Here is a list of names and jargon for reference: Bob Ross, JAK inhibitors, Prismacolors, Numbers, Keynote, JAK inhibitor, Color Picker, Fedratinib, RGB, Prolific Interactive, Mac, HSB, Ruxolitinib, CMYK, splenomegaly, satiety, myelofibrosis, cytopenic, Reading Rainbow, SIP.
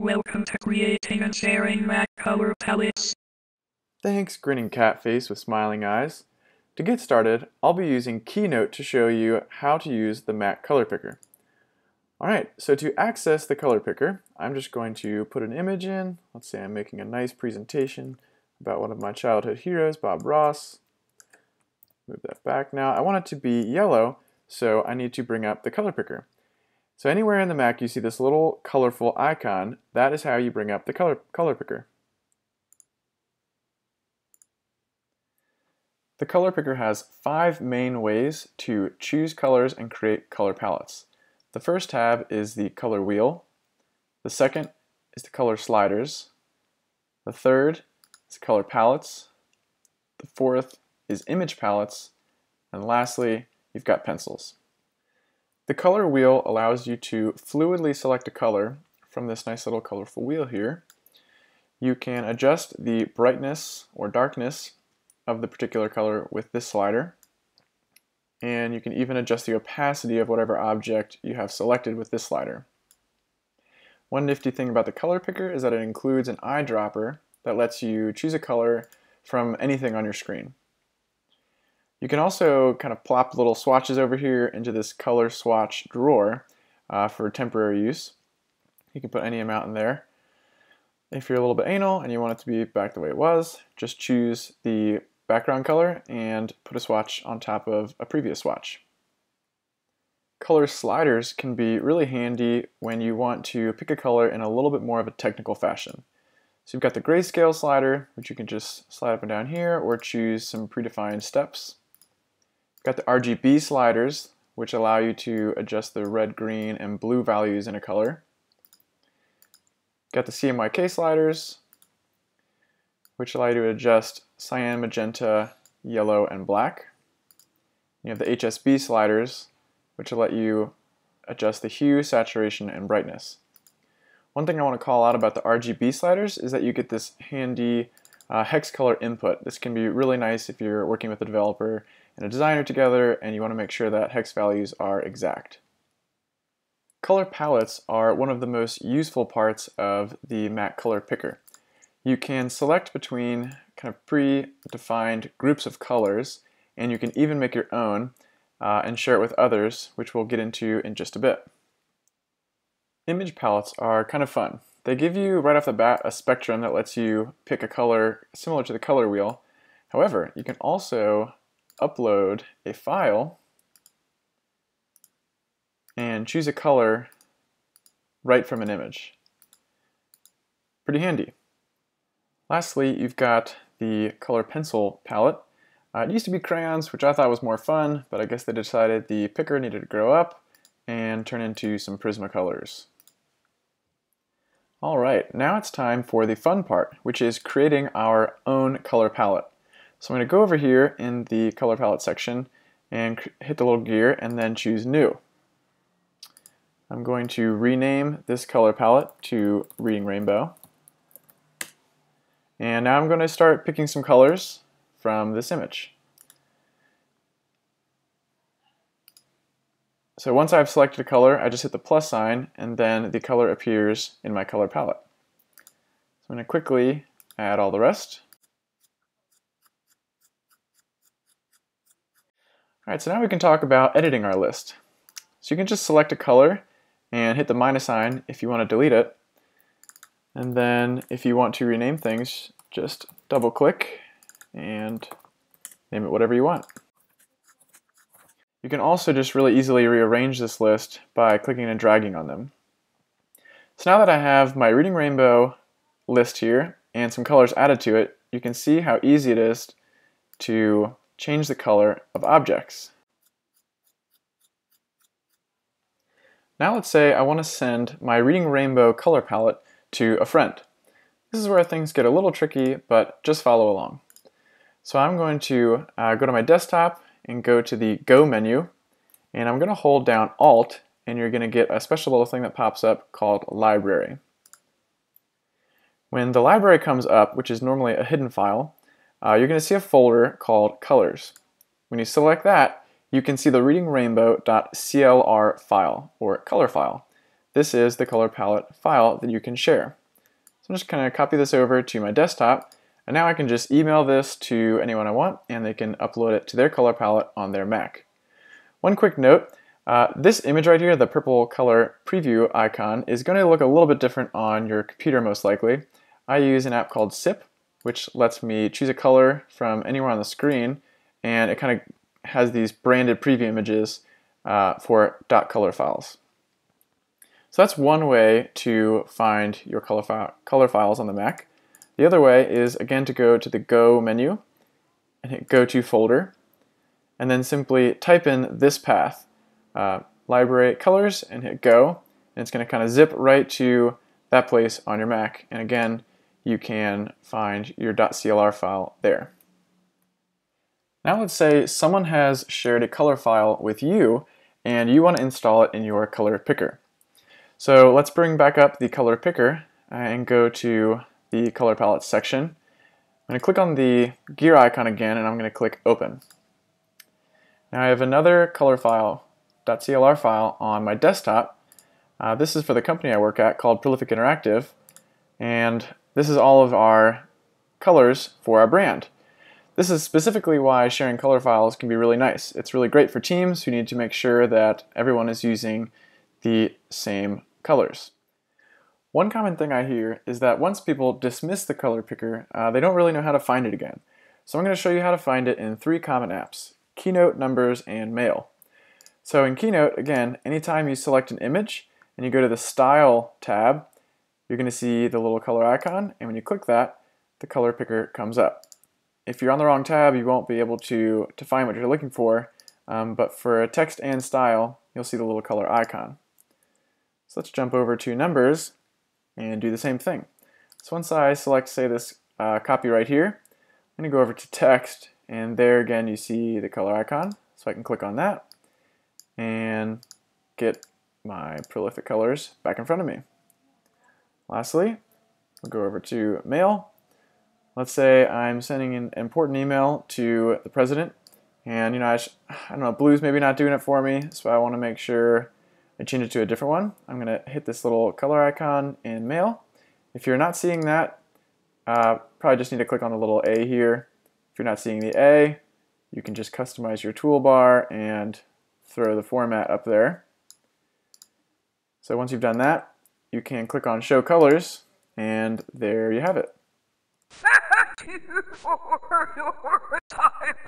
Welcome to creating and sharing Mac color palettes. Thanks, grinning catface with smiling eyes. To get started, I'll be using Keynote to show you how to use the Mac Color Picker. Alright, so to access the Color Picker, I'm just going to put an image in. Let's say I'm making a nice presentation about one of my childhood heroes, Bob Ross. Move that back now. I want it to be yellow, so I need to bring up the Color Picker. So anywhere in the Mac you see this little colorful icon, that is how you bring up the color picker. The Color Picker has 5 main ways to choose colors and create color palettes. The first tab is the color wheel. The second is the color sliders. The third is color palettes. The fourth is image palettes. And lastly, you've got pencils. The color wheel allows you to fluidly select a color from this nice little colorful wheel here. You can adjust the brightness or darkness of the particular color with this slider, and you can even adjust the opacity of whatever object you have selected with this slider. One nifty thing about the Color Picker is that it includes an eyedropper that lets you choose a color from anything on your screen. You can also kind of plop little swatches over here into this color swatch drawer for temporary use. You can put any amount in there. If you're a little bit anal and you want it to be back the way it was, just choose the background color and put a swatch on top of a previous swatch. Color sliders can be really handy when you want to pick a color in a little bit more of a technical fashion. So you've got the grayscale slider, which you can just slide up and down here or choose some predefined steps. Got the RGB sliders, which allow you to adjust the red, green, and blue values in a color. Got the CMYK sliders, which allow you to adjust cyan, magenta, yellow, and black. You have the HSB sliders, which will let you adjust the hue, saturation, and brightness. One thing I want to call out about the RGB sliders is that you get this handy hex color input. This can be really nice if you're working with a developer and a designer together and you want to make sure that hex values are exact. Color palettes are one of the most useful parts of the Mac Color Picker. You can select between kind of pre-defined groups of colors, and you can even make your own and share it with others, which we'll get into in just a bit. Image palettes are kind of fun. They give you right off the bat a spectrum that lets you pick a color similar to the color wheel. However, you can also upload a file and choose a color right from an image. Pretty handy. Lastly, you've got the color pencil palette. It used to be crayons, which I thought was more fun, but I guess they decided the picker needed to grow up and turn into some Prismacolors. All right, now it's time for the fun part, which is creating our own color palette. So I'm going to go over here in the color palette section and hit the little gear and then choose new. I'm going to rename this color palette to Reading Rainbow. And now I'm going to start picking some colors from this image. So once I've selected a color, I just hit the plus sign and then the color appears in my color palette. So I'm going to quickly add all the rest. Alright, so now we can talk about editing our list. So you can just select a color and hit the minus sign if you want to delete it. And then if you want to rename things, just double click and name it whatever you want. You can also just really easily rearrange this list by clicking and dragging on them. So now that I have my Reading Rainbow list here and some colors added to it, you can see how easy it is to change the color of objects. Now let's say I want to send my Reading Rainbow color palette to a friend. This is where things get a little tricky, but just follow along. So I'm going to go to my desktop and go to the Go menu, and I'm going to hold down Alt, and you're going to get a special little thing that pops up called Library. When the library comes up, which is normally a hidden file, you're going to see a folder called Colors. When you select that, you can see the readingrainbow.clr file, or color file. This is the color palette file that you can share. So I'm just going to copy this over to my desktop, and now I can just email this to anyone I want, and they can upload it to their color palette on their Mac. One quick note, this image right here, the purple color preview icon, is going to look a little bit different on your computer most likely. I use an app called SIP, which lets me choose a color from anywhere on the screen, and it kind of has these branded preview images for .color files. So that's one way to find your color files on the Mac. The other way is, again, to go to the Go menu and hit Go to Folder, and then simply type in this path, library colors, and hit Go, and it's going to kind of zip right to that place on your Mac, and again, you can find your .colr file there. Now let's say someone has shared a color file with you and you want to install it in your color picker. So let's bring back up the color picker and go to the color palette section. I'm going to click on the gear icon again and I'm going to click open. Now I have another color file, .colr file, on my desktop. This is for the company I work at called Prolific Interactive, and this is all of our colors for our brand. This is specifically why sharing color files can be really nice. It's really great for teams who need to make sure that everyone is using the same colors. One common thing I hear is that once people dismiss the color picker, they don't really know how to find it again. So I'm going to show you how to find it in three common apps: Keynote, Numbers, and Mail. So in Keynote, again, anytime you select an image and you go to the Style tab, you're going to see the little color icon, and when you click that, the color picker comes up. If you're on the wrong tab, you won't be able to find what you're looking for, but for text and style, you'll see the little color icon. So let's jump over to Numbers and do the same thing. So once I select, say, this copy right here, I'm going to go over to text, and there again you see the color icon, so I can click on that and get my prolific colors back in front of me. Lastly, we'll go over to Mail. Let's say I'm sending an important email to the president, and you know, I don't know, blue's maybe not doing it for me, so I want to make sure I change it to a different one. I'm going to hit this little color icon in Mail. If you're not seeing that, probably just need to click on the little A here. If you're not seeing the A, you can just customize your toolbar and throw the format up there. So once you've done that, you can click on Show Colors, and there you have it. Thank you for your time.